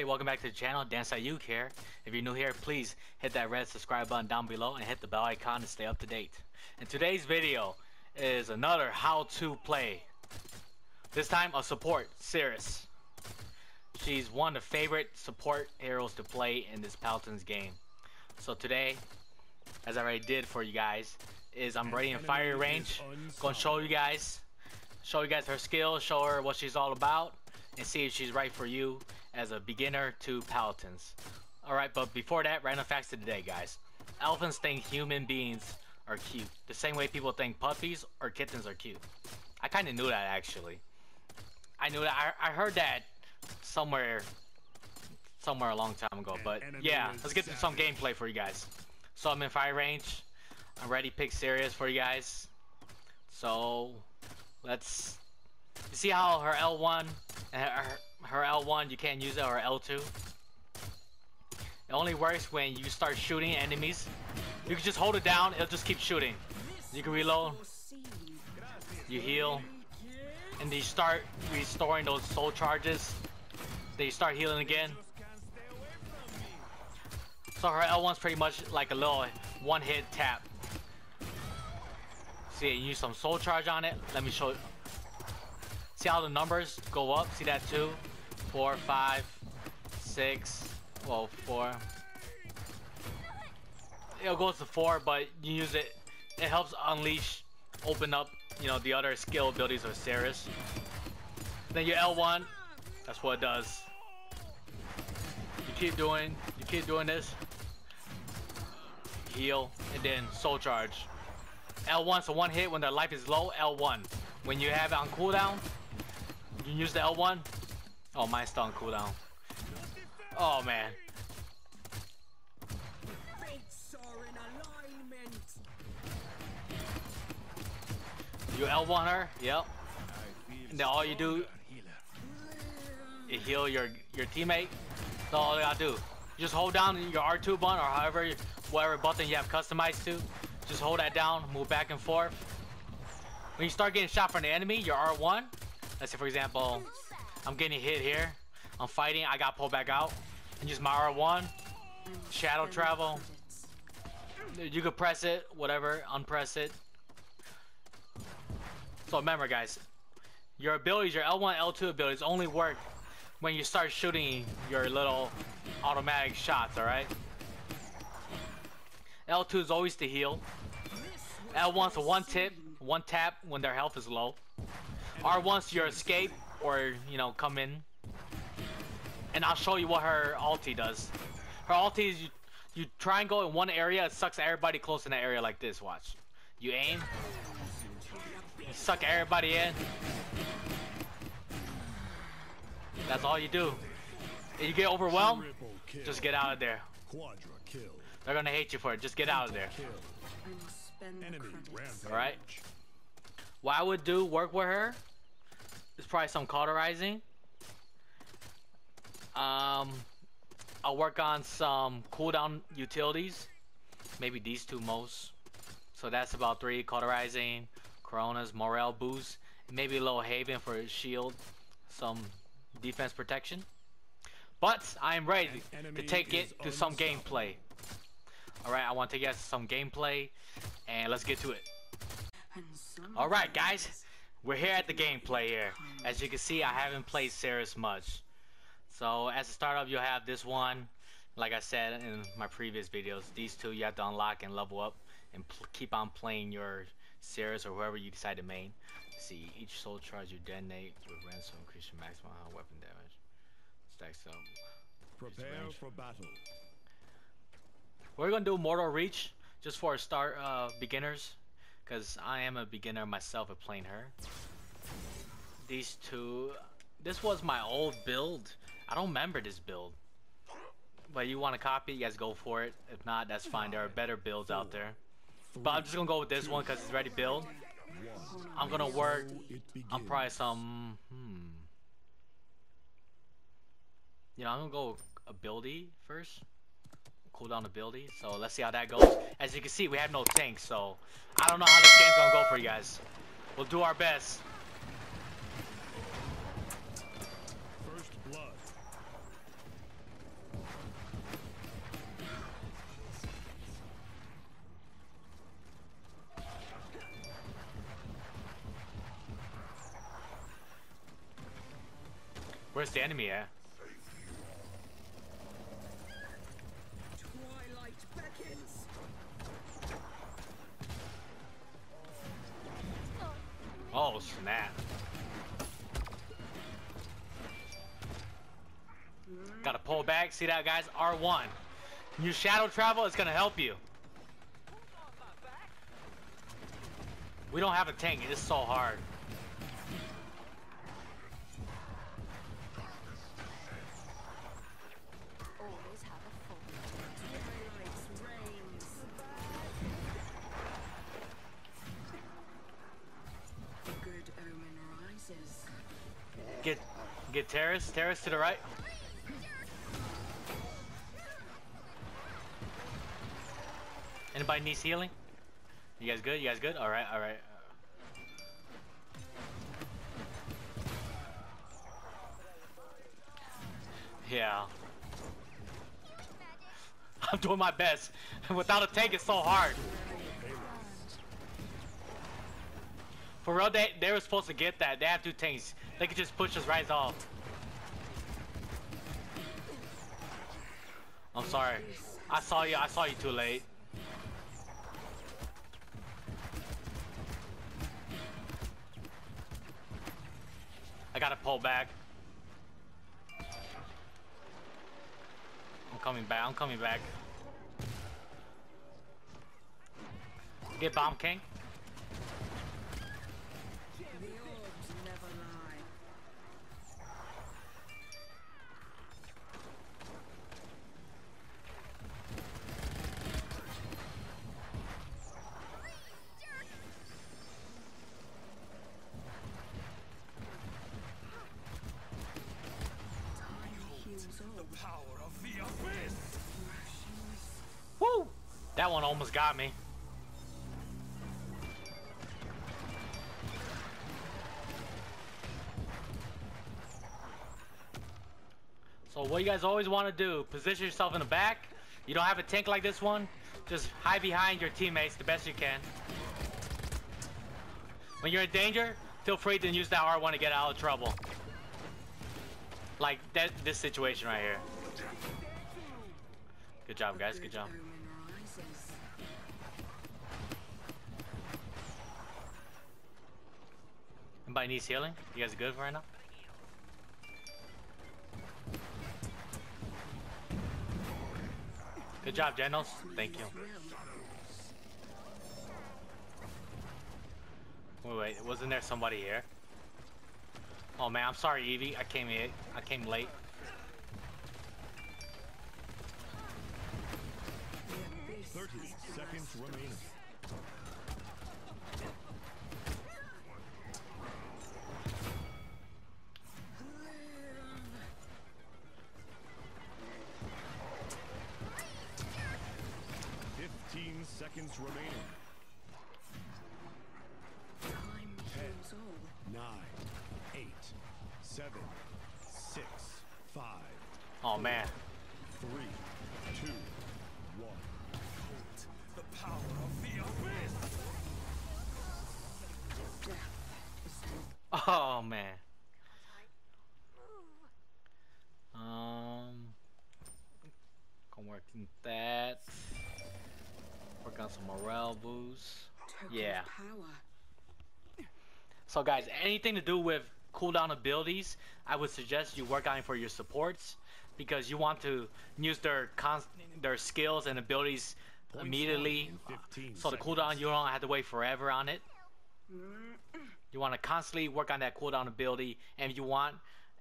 everybody, welcome back to the channel. Dansaiyuk here. If you're new here, please hit that red subscribe button down below and hit the bell icon to stay up to date. And today's video is another how-to play. This time a support, Seris. She's one of the favorite support heroes to play in this Paladins game. So today, as I already did for you guys, is I'm ready in fire range. Gonna show you guys her skills, show her what she's all about, and see if she's right for you as a beginner to Paladins. Alright, but before that, random facts of the day, guys. Elephants think human beings are cute, the same way people think puppies or kittens are cute. I kinda knew that, actually. I knew that. I heard that somewhere a long time ago, but yeah, let's get to some gameplay for you guys. So I'm in fire range. I'm ready to pick Seris for you guys. So let's see how her L1 you can't use it, or L2. It only works when you start shooting enemies. You can just hold it down, it'll just keep shooting. You can reload, you heal, and you start restoring those soul charges. Then you start healing again. So her L1's pretty much like a little one-hit tap. See, you use some soul charge on it. Let me show you. See how the numbers go up? See that 2, 4, 5, 6, well 4. It goes to 4, but you use it. It helps unleash, open up, you know, the other skill abilities of Seris. Then your L1, that's what it does. You keep doing this. Heal and then soul charge. L1, so one hit when their life is low. L1, when you have it on cooldown. You use the L1. Oh, mine's still on cooldown. Oh man. You L1 her, yep. And then all you do, you heal your teammate. That's all you gotta do. You just hold down your R2 button or whatever button you have customized to. Just hold that down, move back and forth. When you start getting shot from the enemy, your R1. Let's say, for example, I'm getting hit here. I'm fighting. I got pulled back out. And use my R1. Shadow travel. You could press it, whatever. Unpress it. So remember, guys, your abilities, your L1, L2 abilities only work when you start shooting your little automatic shots, alright? L2 is always to heal. L1's a one tap when their health is low. R1's your escape, or, you know, come in. And I'll show you what her ulti does. Her ulti is you triangle in one area, it sucks everybody close in that area like this, watch. You aim, you suck everybody in. That's all you do. If you get overwhelmed, just get out of there. They're gonna hate you for it, just get out of there. Alright. What I would do, work with her, is probably some cauterizing. I'll work on some cooldown utilities. Maybe these two most. So that's about 3. Cauterizing, Coronas, Morale Boost, maybe a little Haven for shield, some defense protection. But I am ready to take it to some gameplay. Alright, I want to take you guys to some gameplay, and let's get to it. Alright guys, we're here at the gameplay here. As you can see, I haven't played Seris much. So as a startup, you'll have this one. Like I said in my previous videos, these two you have to unlock and level up and keep on playing your Seris or whoever you decide to main. See, each soul charge you detonate with ransom increase your maximum weapon damage. Stacks up. Prepare for battle. We're gonna do Mortal Reach just for start beginners. Because I am a beginner myself at playing her. These two. This was my old build. I don't remember this build. But you want to copy, you guys go for it. If not, that's fine. There are better builds out there. But I'm just going to go with this one because it's ready build. I'm going to work on probably some. You know, I'm going to go ability first. Cooldown ability, so let's see how that goes. As you can see, we have no tanks, so I don't know how this game's gonna go for you guys. We'll do our best. First blood. Where's the enemy at? Oh, snap. Gotta pull back. See that, guys? R1. Your shadow travel is gonna help you. We don't have a tank. It is so hard. Get Terrace. Terrace to the right. Anybody needs healing? You guys good? You guys good? Alright, alright. Yeah. I'm doing my best. Without a tank, it's so hard. For real, they were supposed to get that. They have two tanks. They could just push us right off. I'm sorry. I saw you too late. I gotta pull back. I'm coming back. Get Bomb King. Woo! That one almost got me. So what you guys always want to do, position yourself in the back. You don't have a tank like this one, just hide behind your teammates the best you can. When you're in danger, feel free to use that R1 to get out of trouble. Like that, this situation right here. Good job, guys. Good job. Anybody needs healing? You guys are good for right now? Good job, Jenos. Thank you. Wait, wasn't there somebody here? Oh man, I'm sorry, Evie. I came late. Seconds remaining. Time heals all. 9, 8, 7, 6, 5. Oh man. 3, 2, 1. The power of the abyss. Oh man. I'm working that. Work on some morale boost. Yeah. So guys, anything to do with cooldown abilities, I would suggest you work on it for your supports because you want to use their skills and abilities immediately. So the cooldown, you don't have to wait forever on it. You want to constantly work on that cooldown ability, and if you want,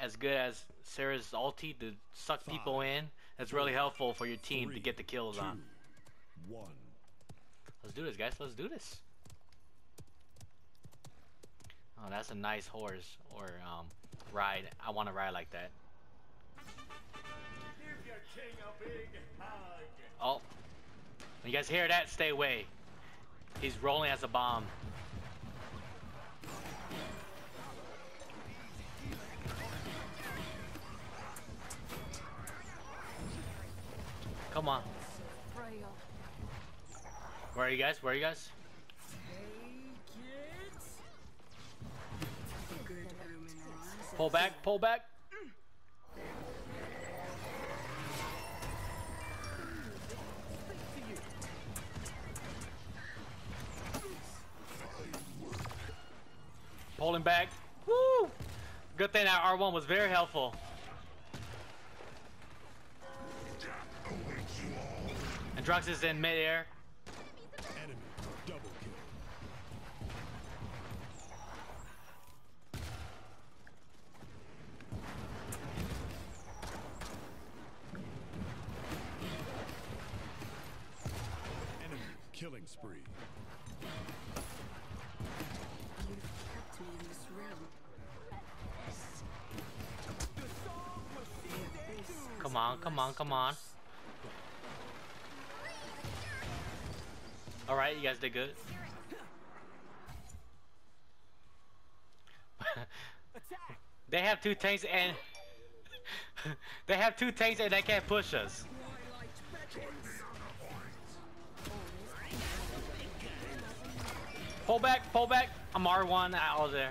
as good as Seris' ulti to suck people in, that's really helpful for your team to get the kills on. Let's do this, guys. Let's do this. Oh, that's a nice horse or ride. I want to ride like that. Give your king a big hug. Oh, when you guys hear that, stay away. He's rolling as a bomb. Come on. Where are you guys? Where are you guys? Pull back, pull back. Hold him back. Woo! Good thing that R1 was very helpful. Androxus is in midair. Enemy double kill. Enemy killing spree. Come on, come on, come on. Alright, you guys did good. They have two tanks and they have two tanks and they can't push us. Pull back, pull back. I'm R1 out of there.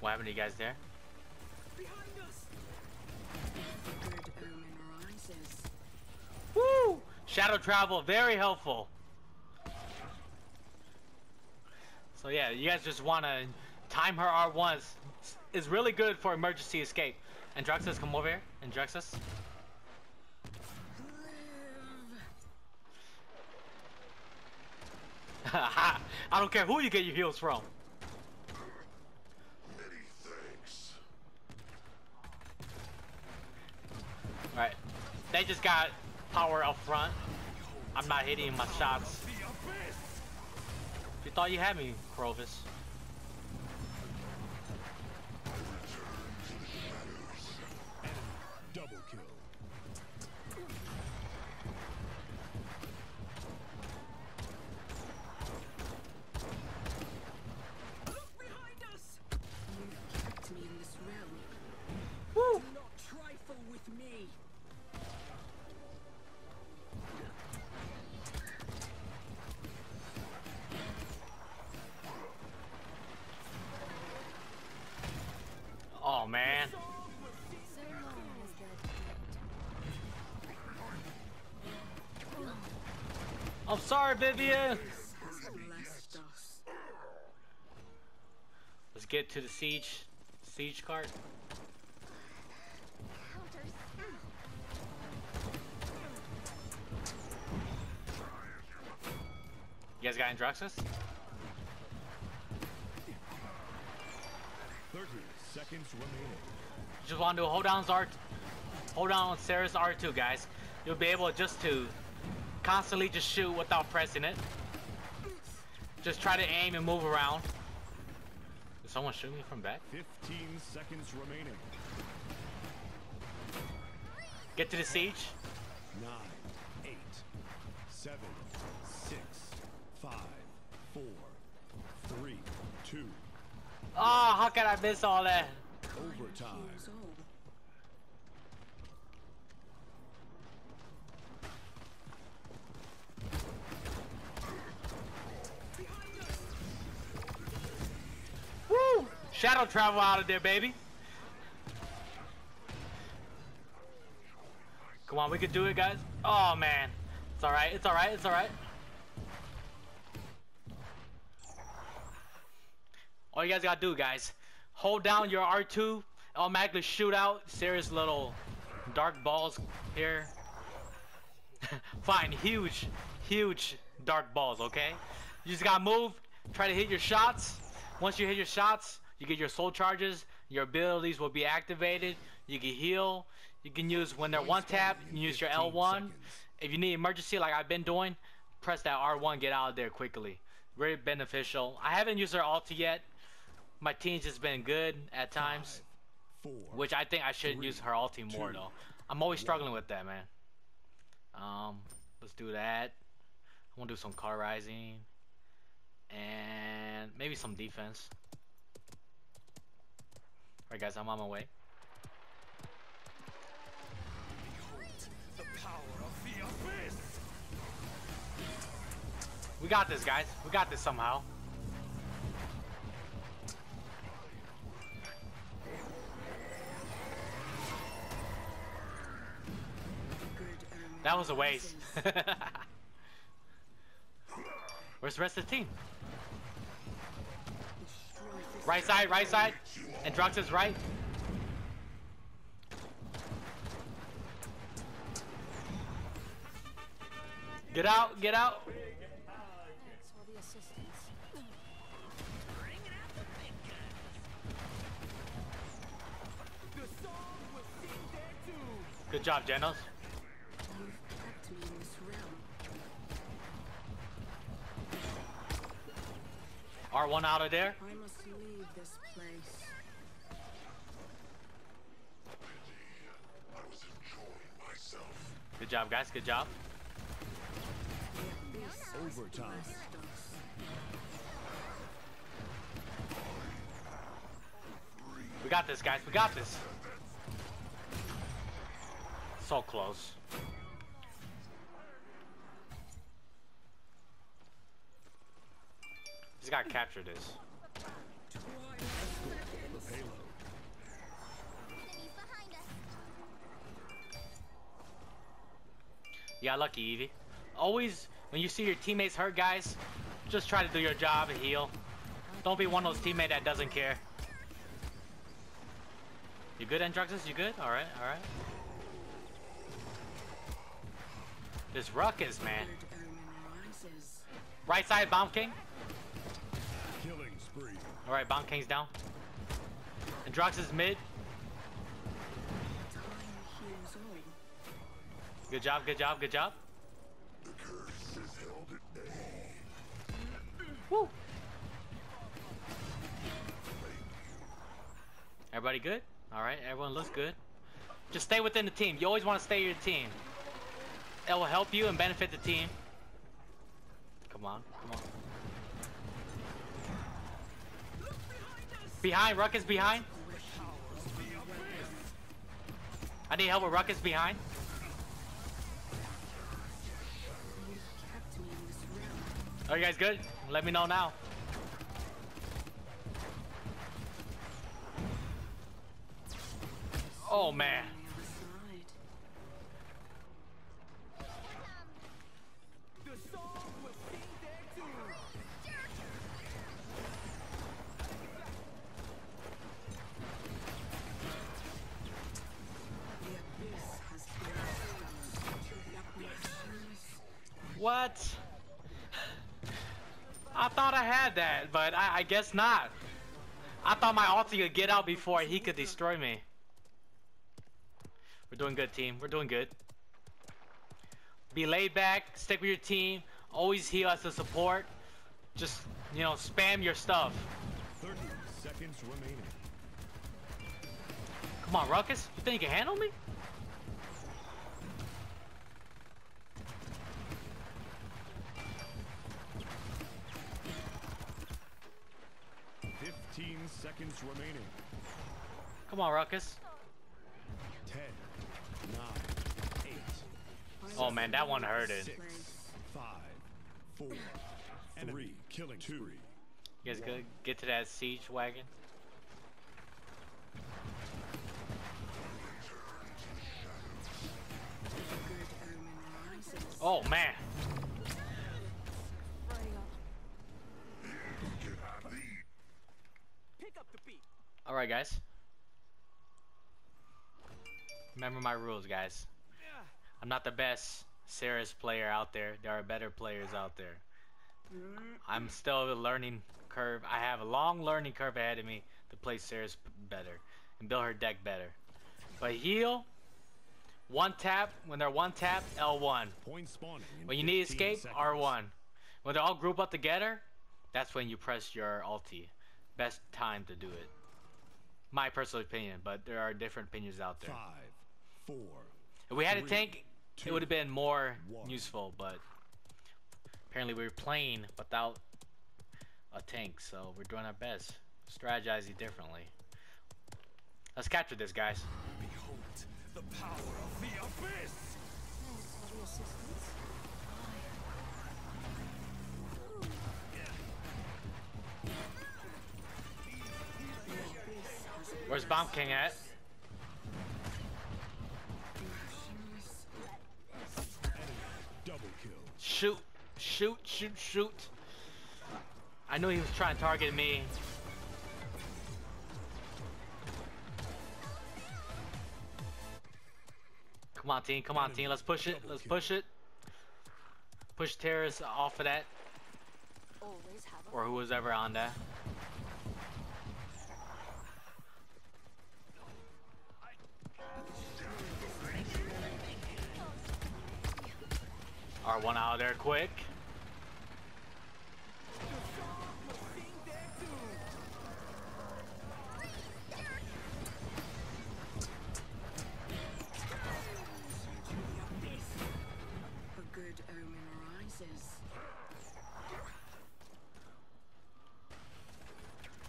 What happened to you guys there? Woo! Shadow travel, very helpful. So yeah, you guys just want to time her R1s. It's really good for emergency escape. Androxus, come over here. Androxus. I don't care who you get your heals from. Alright, they just got power up front. I'm not hitting my shots. You thought you had me, Krovis. Double kill. Look behind us. You kept me in this realm. Woo! Do not trifle with me. Oh man. I'm sorry, Vivian! Let's get to the siege. Siege cart. You guys got Androxus? 30 seconds remaining. Just want to hold down Zart. Hold down Seris R2, guys. You'll be able just to constantly just shoot without pressing it. Just try to aim and move around. Did someone shoot me from back? 15 seconds remaining. Get to the siege. 9, 8, 7, 6, 5, 4, 3, 2. Ah, oh, how can I miss all that? Overtime. Shadow travel out of there, baby. Come on, we could do it, guys. Oh man, it's all right. It's all right. It's all right. All you guys gotta do, guys, hold down your R2, automatically shoot out serious little dark balls here. Fine, huge, huge dark balls. Okay, you just gotta move. Try to hit your shots. Once you hit your shots, you get your soul charges, your abilities will be activated, you can heal, you can use when they're one tap, you can use your L1. Seconds. If you need emergency like I've been doing, press that R1, get out of there quickly. Very beneficial. I haven't used her ulti yet. My team's just been good at times. 5, 4, which I think I should use her ulti more though. I'm always struggling with that, man. Let's do that. I want to do some car rising and maybe some defense. Alright guys, I'm on my way. The power of the abyss. We got this, guys. We got this somehow. Good That was a waste. Where's the rest of the team? Right side, Androxus right. Get out, get out. Thanks for the assistance. Bring it out the big guns. The song was seen there too. Good job, Jenos. You've kept me in this realm. R1 out of there. I must leave this place. I was enjoying myself. Good job, guys. Good job. Overtime. We got this, guys. We got this. So close. He's got to capture this. Yeah, lucky Evie. Always, when you see your teammates hurt, guys, just try to do your job and heal. Don't be one of those teammates that doesn't care. You good, Androxus? You good? All right, all right. This ruckus, man. Right side, Bomb King. Killing spree. All right, Bomb King's down. Androxus mid. Good job, good job, good job. The curse is held at bay. Woo! Everybody good? Alright, everyone looks good. Just stay within the team. You always want to stay your team. It will help you and benefit the team. Come on, come on. Behind, Ruckus behind. I need help with Ruckus behind. Are you guys good? Let me know now. Oh man. What? I thought I had that, but I guess not. I thought my ulti could get out before he could destroy me. We're doing good, team. We're doing good. Be laid back. Stick with your team. Always heal as a support. Just, you know, spam your stuff. 30 seconds remaining. Come on, Ruckus. You think you can handle me? Seconds remaining. Come on, Ruckus. 10, 9, 8. Oh man, that one hurted. 6, 5, 4, 3, killing 2. You guys good? Get to that siege wagon. Oh man. Alright guys, remember my rules, guys. I'm not the best Seris player out there. There are better players out there. I'm still a learning curve. I have a long learning curve ahead of me to play Seris better and build her deck better. But heal, one tap, when they're one tap, L1. When you need escape, R1. When they're all grouped up together, that's when you press your ulti. Best time to do it, my personal opinion, but there are different opinions out there. 5, 4. If we had a tank, it would have been more useful, but apparently we were playing without a tank, so we're doing our best, strategizing differently. Let's capture this, guys. Behold the power of the abyss. Where's Bomb King at? shoot, shoot, shoot, shoot. I knew he was trying to target me. Come on, team. Come on, team. Let's push it. Let's push it. Push Terrace off of that. Or who was ever on that. Alright, one out of there quick.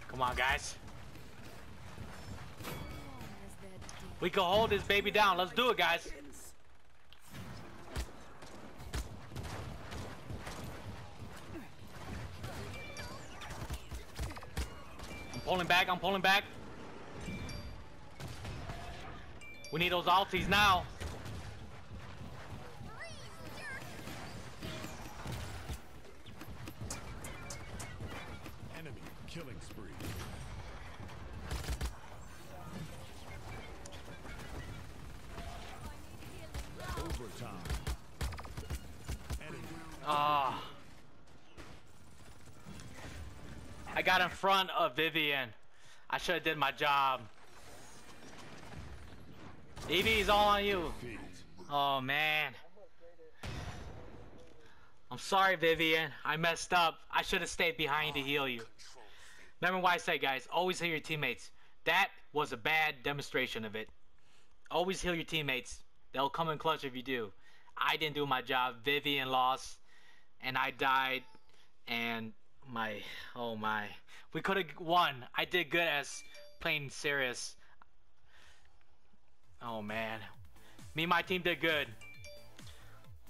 Come on, guys. We can hold this baby down. Let's do it, guys. I'm pulling back. I'm pulling back. We need those ulties now. I got in front of Vivian. I should have did my job. Evie's all on you. Oh man. I'm sorry, Vivian. I messed up. I should have stayed behind to heal you. Remember what I said, guys. Always heal your teammates. That was a bad demonstration of it. Always heal your teammates. They'll come in clutch if you do. I didn't do my job. Vivian lost, and I died, and oh my, we could have won. I did good as playing Seris. Oh man, me and my team did good.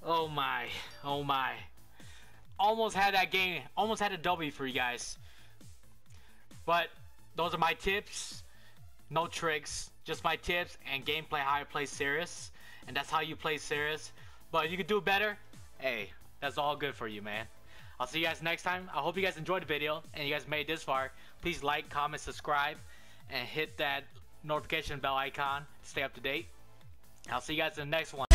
Oh my, almost had that game, almost had a W for you guys. But those are my tips, no tricks, just my tips and gameplay, how I play Seris, and that's how you play Seris. But you can do better. Hey, that's all good for you, man. I'll see you guys next time. I hope you guys enjoyed the video and you guys made it this far. Please like, comment, subscribe, and hit that notification bell icon to stay up to date. I'll see you guys in the next one.